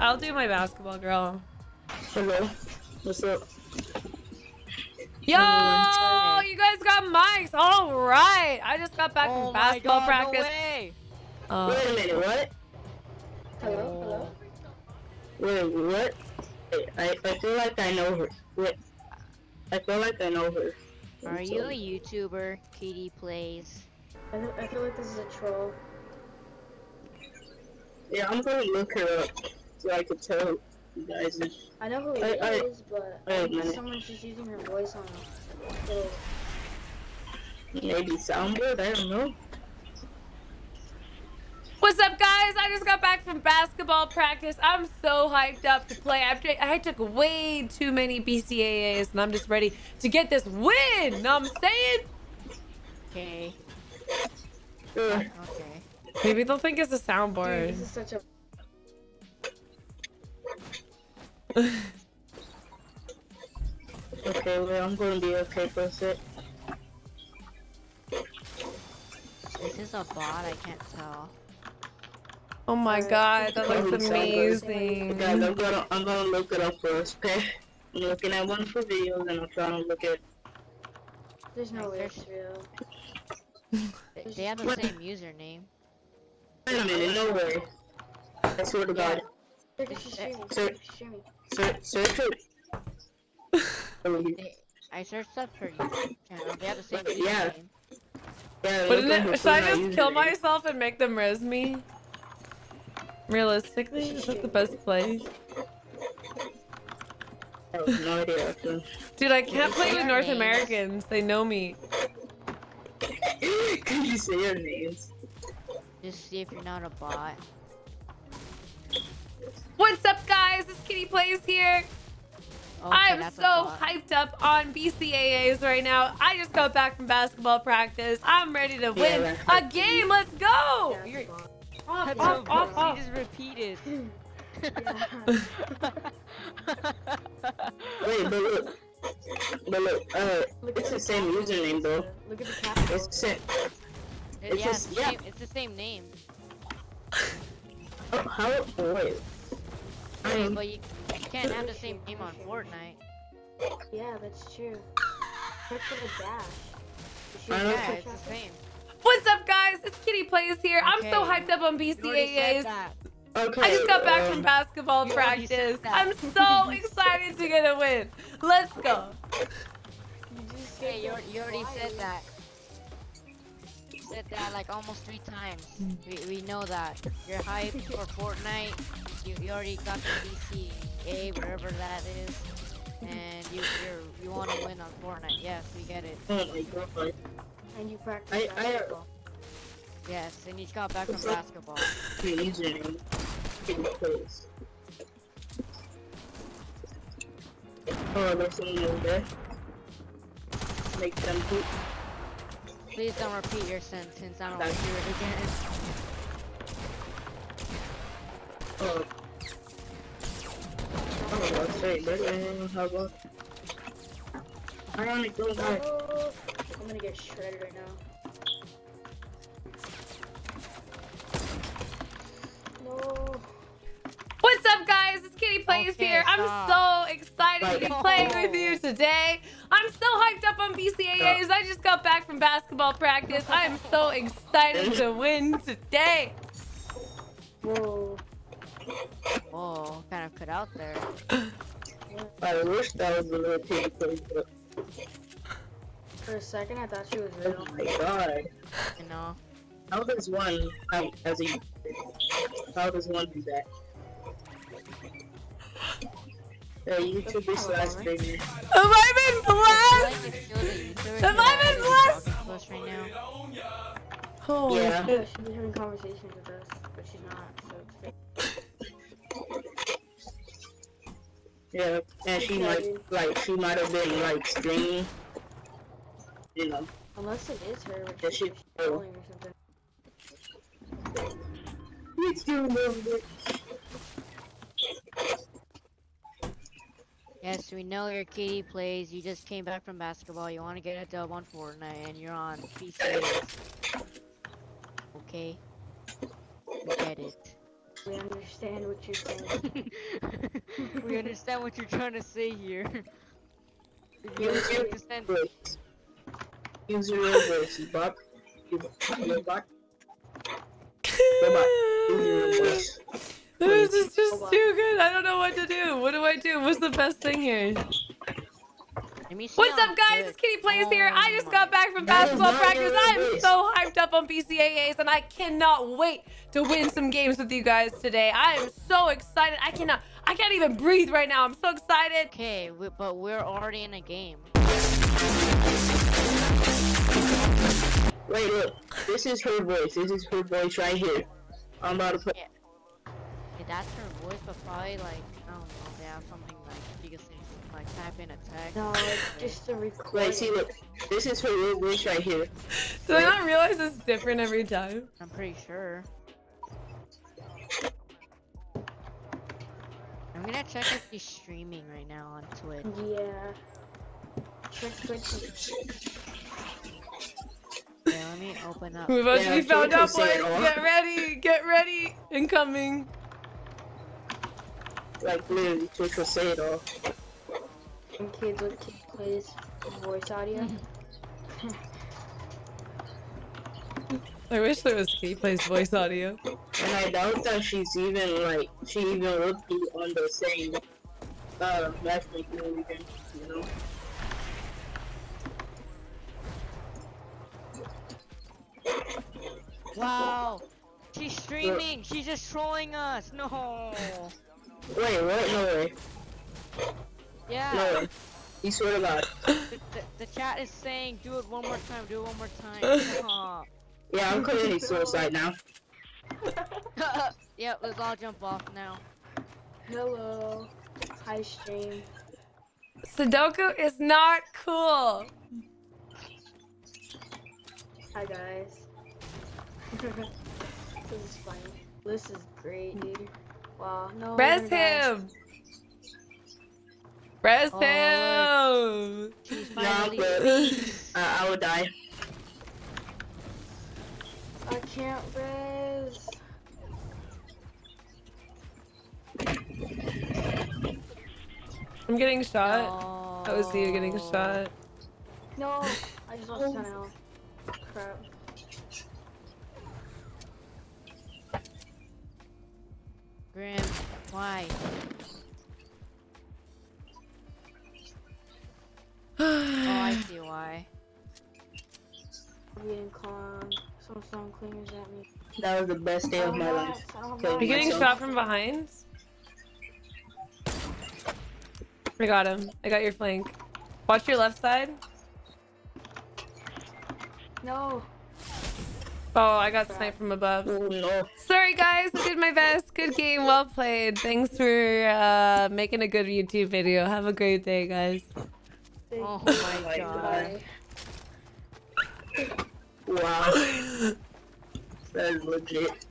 Anyways, I'll do my basketball girl. Hello. What's up? Yo, you guys got mics. All right. I just got back from basketball practice. No way. Wait a minute. What? Hello. Hello. Wait. What? I feel like I know her. Wait. I feel like I know her. Are you a YouTuber, KittyPlays? I feel like this is a troll. Yeah, I'm gonna look her up so I can tell you guys. I know who it is, but someone's just using her voice on it. Maybe soundboard, I don't know. What's up, guys? I just got back from basketball practice. I'm so hyped up to play. I took way too many BCAAs, and I'm just ready to get this win. Know what I'm saying? Okay. Okay. Maybe they'll think it's a soundboard. Dude, this is such a... Okay, well, I'm gonna be okay for a sec. This is a bot, I can't tell. Oh my god, that looks amazing. Guys, I'm gonna look it up first, okay? I'm looking at one for videos and I'm trying to look at... There's no way it's real. They have the same username. Wait a minute, no way. I swear to god. Search it. I searched up for you. They have the same username. Yeah. Should I just kill myself and make them res me? Realistically, is that the best play? I have no idea. Dude, I can't play with North Americans. They know me. Can you say your names? Just see if you're not a bot. What's up, guys? It's KittyPlays here. Oh, okay, I am so hyped up on BCAAs right now. I just got back from basketball practice. I'm ready to win a game. Let's go! Yeah, Off. He just repeated. Wait, but look, it's the same username though. Look at the capital. It's the same. It's the same name. Oh, how? Wait. But you can't have the same name on Fortnite. Yeah, that's true. Yeah, it's the same. What's up, guys? It's KittyPlays here. I'm so hyped up on BCAAs. Okay, I just got back from basketball practice. I'm so excited to get a win. Let's go. You already said that. You said that like almost 3 times. We know that. You're hyped for Fortnite. You already got the BCAA, wherever that is. And you want to win on Fortnite. Yes, we get it. Oh my god. And you practiced basketball. Yes, and you got back from basketball. Oh, there's someone over there. Make them poop. Please don't repeat your sentence. I don't want to hear it again. Oh. Oh, straight. I don't need to go back. I'm gonna get shredded right now. No. What's up, guys? It's KittyPlays here. I'm so excited to be playing with you today. I'm so hyped up on BCAAs. I just got back from basketball practice. I am so excited to win today. Whoa. Whoa, kind of cut out there. I wish that was a little KittyPlays, but... For a second, I thought she was real. Oh my god. I know. How does one do that? YouTuber/streamer. Have I been blessed? Have I been blessed? Right now. Oh yeah. She's having conversations with us, but she's not. So yeah, and she might have been like streaming. You know. Unless it is her, which is trolling or something. It's doing it. Yes, we know your KittyPlays. You just came back from basketball. You want to get a dub on Fortnite, and you're on PC. Okay. Get it. We understand what you're saying. We understand what you're trying to say here. Use your own voice, you bop. You bop. This is just too good. I don't know what to do. What do I do? What's the best thing here? What's up, guys? It's KittyPlays here. I just got back from basketball practice. I am so hyped up on BCAAs, and I cannot wait to win some games with you guys today. I am so excited. I can't even breathe right now. I'm so excited. Okay, but we're already in a game. Wait, look. This is her voice. This is her voice right here. I'm about to play. Yeah. Okay, that's her voice, but probably like, I don't know, they have something like you can see, like type in a text. No, it's just a recording. Wait, see, look. This is her real voice right here. Do I not realize it's different every time? I'm pretty sure. I'm gonna check if she's streaming right now on Twitch. Yeah. Check Twitch. Okay, let me open up. We're about to be found out, boys. Get ready, incoming. Like literally, Twitch will say it all. And kids with KittyPlays voice audio. I wish there was KittyPlays voice audio. And I doubt that she's even like she would be on the same matchmaking weekend, you know. Wow, she's streaming. What? She's just trolling us. No. Wait, what? No way. Yeah. No way. You swear to God. The chat is saying, do it one more time. Do it one more time. Stop. Yeah, I'm committing suicide now. Yep, let's all jump off now. Hello. Hi, stream. Sudoku is not cool. Hi, guys. This is funny. This is great, dude. Wow. No, rest him! Rest him! Nah, I would die. I can't res. I'm getting shot. No. I was you getting shot. No, I just lost 10 health. Crap. Grim, why? Oh, I see why. I'm getting clown. Some stone cleaners at me. That was the best day of my life. Are you getting shot from behind? I got him. I got your flank. Watch your left side. No. Oh, I got sniped from above. Sorry guys, I did my best. Good game, well played. Thanks for making a good YouTube video. Have a great day, guys. Oh my god. Wow. That is legit.